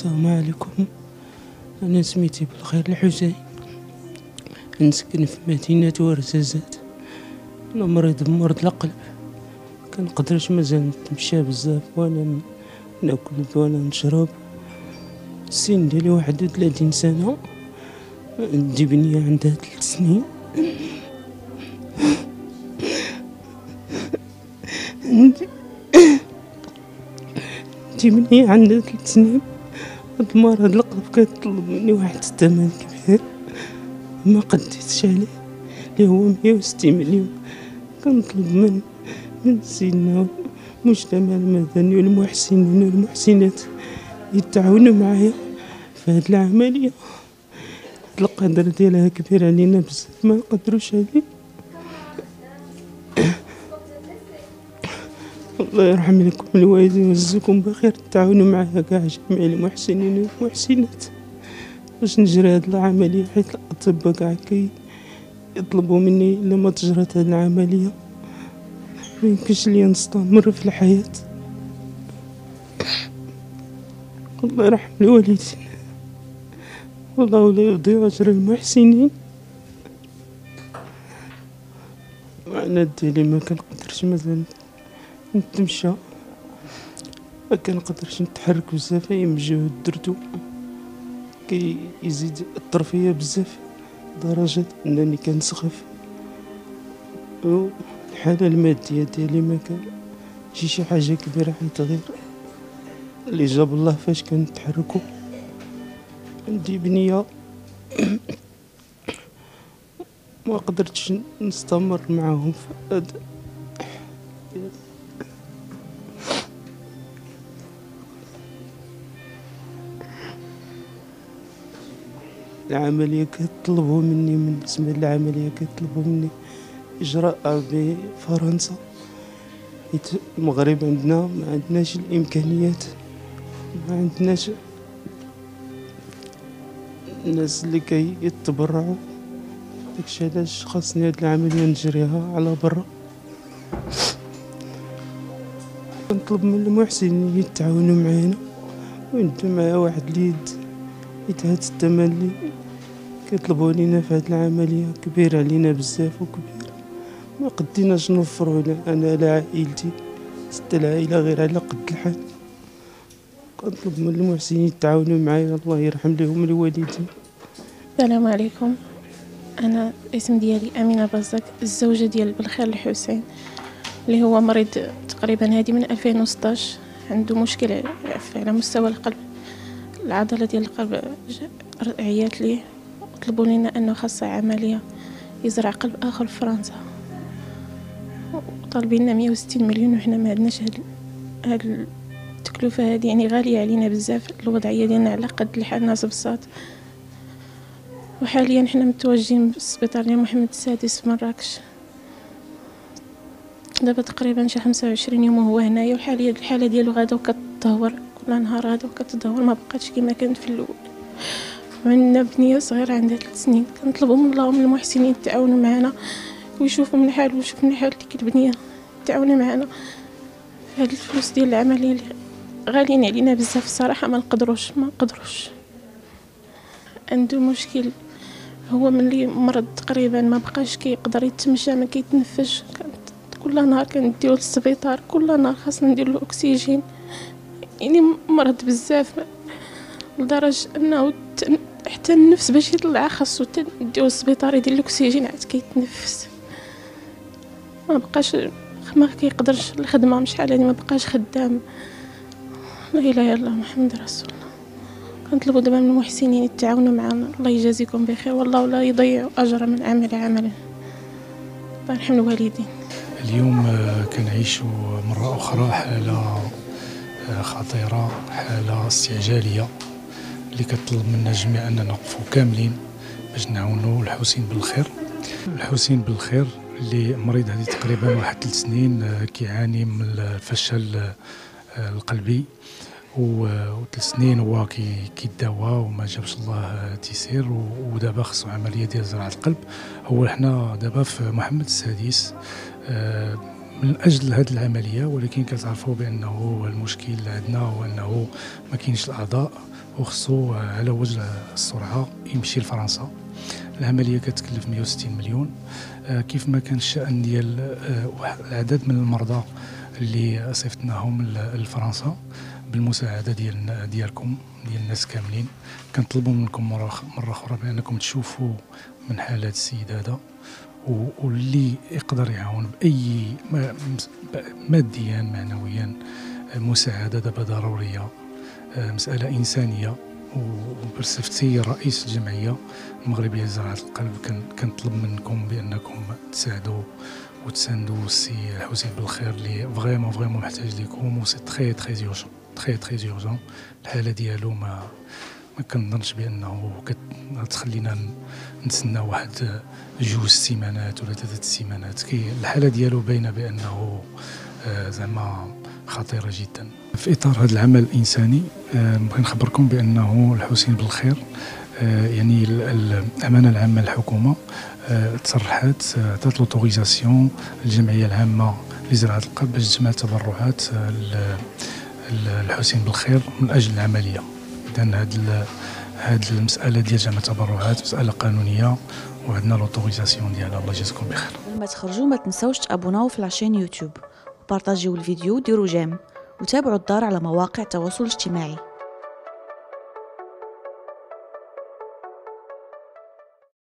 السلام عليكم. أنا سميتي بالخير الحسين، نسكن في مدينة ورزازات. أنا مريض بمرض القلب، كنقدرش مازال نتمشى بزاف ولا ناكل ولا نشرب. السن ديالي 31 سنة، عندي بنية عندها 3 سنين، عندي بنية عندها 3 سنين. هاد المرض القلب كيطلب مني واحد الثمن كبير ما قديتش عليه، اللي هو 160 مليون. كنطلب من سيدنا المجتمع المدني والمحسنين والمحسنات يتعاونوا معايا في هاد العملية. هاد القدر ديالها كبير علينا بزاف، ما نقدروش عليه. الله يرحم لكم الوالدين ويجزيكم بخير، تعاونوا معاها كاع جميع المحسنين والمحسنات باش نجري هاد العملية، حيت الأطباء كاع كيطلبوا مني إلا ما تجرات هاد العملية ميمكنش ليا نستمر في الحياة. الله يرحم الوالدين والله لا يضيع أجر المحسنين. وأنا ديالي ما كنقدرش مازال نتمشى، ما كنقدرش نتحرك بزاف. أي مجهود درتو كيزيد يأثر فيا بزاف، لدرجة أنني كنسخف، و الحالة المادية ديالي ما كانتش شي حاجة كبيرة، حيت غير اللي جاب الله فاش كنتحركو. عندي بنية ما قدرتش نستمر معاهم في هاد العملية. كيطلبوا مني من بالنسبة للعملية كيطلبوا مني إجراء بفرنسا، حيت المغرب عندنا ما عندناش الإمكانيات، ما عندناش الناس اللي كيتبرعوا. داكشي علاش خاصني هاد العملية نجريها على برا. كنطلب من المحسنين يتعاونوا معانا ويدوا معايا واحد اليد، حيت هاد الثمن اللي كيطلبوا لينا في هاد العملية كبير علينا بزاف وكبير، ما قديناش نوفرو انا لا عائلتي، حتى العائلة غير على قد الحال. كنطلب من المحسنين يتعاونوا معايا، الله يرحم لهم الوالدين. السلام عليكم، انا الاسم ديالي امينه بزاك، الزوجه ديال بالخير الحسين اللي هو مريض تقريبا هادي من 2016، عنده مشكل على مستوى القلب، العضله ديال القلب عيات ليه وطلبوا لنا انه خاصه عمليه يزرع قلب اخر في فرنسا، وطالبين لنا 160 مليون، وحنا ما عندناش هاد التكلفه هادي، يعني غاليه علينا بزاف. الوضعيه ديالنا على قد الحال، ناس بساط. وحاليا حنا متواجدين في السبيطار ديال محمد السادس في مراكش، دابا تقريبا شي 25 يوم وهو هنايا، وحاليا الحاله ديالو غادا وكتدهور كل نهار، هادا وكتدهور، ما بقاتش كما كانت في الاول. عندنا بنيه صغيره عندها 3 سنين، كنطلبوا من الله ومن المحسنين يتعاونوا معنا ويشوفوا من حال ويشوفوا من حال ديك البنيه، تعاونوا معنا في هاد الفلوس ديال العمليه اللي غاليين علينا بزاف الصراحه. ما نقدروش. عنده مشكل هو ملي مرض تقريبا ما بقاش كيقدر يتمشى، ما كيتنفش. كل نهار كنديوه للسبيطار، كل نهار خاصنا نديرلو اكسجين، يعني مرض بزاف لدرجه انه حتى النفس باش يطلع خاصو نديوه للسبيطار يدير الاكسجين عاد كيتنفس. ما بقاش، ما كيقدرش الخدمه، مش حال هادي ما بقاش خدام. لا اله الا الله محمد رسول الله. كنطلبوا دابا من المحسنين يتعاونوا معنا، الله يجازيكم بخير والله ولا يضيع اجر من عمل عملا. الله يرحم الوالدين. اليوم كنعيشوا مره اخرى حاله خطيره، حاله استعجاليه اللي كتطلب منا جميع اننا نوقفوا كاملين باش نعاونوا الحسين بالخير. الحسين بالخير اللي مريض هذه تقريبا واحد 3 سنين، كيعاني من الفشل القلبي، و 3 سنين هو كيداوى وما جابش الله تيسير، ودابا خصو عمليه ديال زراعه القلب. هو حنا دابا في محمد السادس من اجل هذه العمليه، ولكن كتعرفوا بانه المشكل اللي عندنا هو انه ما كاينش الاعضاء وخصو على وجه السرعه يمشي لفرنسا. العمليه كتكلف 160 مليون. كيف ما كان الشأن ديال العدد من المرضى اللي صيفطناهم لفرنسا بالمساعده ديالكم ديال الناس كاملين، كنطلبوا منكم مره اخرى بانكم تشوفوا من حاله السيد هذا، واللي يقدر يعاون باي ماديا معنويا مساعده دابا ضروريه، مساله انسانيه. وبصفتي رئيس الجمعيه المغربيه لزراعه القلب كنطلب منكم بانكم تساعدوا وتساندوا السي الحسين بالخير اللي فريمون محتاج ليكم، و سي تري تري اورجون الحاله ديالو ما كنظنش بانه كتخلينا نتسنى واحد 2 سيمانات ولا 3 سيمانات. الحاله ديالو باينه بانه زعما خطيره جدا. في اطار هذا العمل الانساني نبغي نخبركم بانه الحسين بالخير يعني الامانه العامه للحكومه تصرحات عطات لوتوريزاسيون الجمعيه العامه لزراعه القلب باش تجمع تبرعات الحسين بالخير من اجل العمليه. اذا هاد المساله ديال جمع تبرعات مساله قانونيه وعندنا لوتوريزاسيون ديالها. الله يجازيكم بخير. لما تخرجوا ما تنساوش تابوناو في لاشين يوتيوب، بارطاجيو الفيديو، ديروا جيم، وتابعوا الدار على مواقع التواصل الاجتماعي.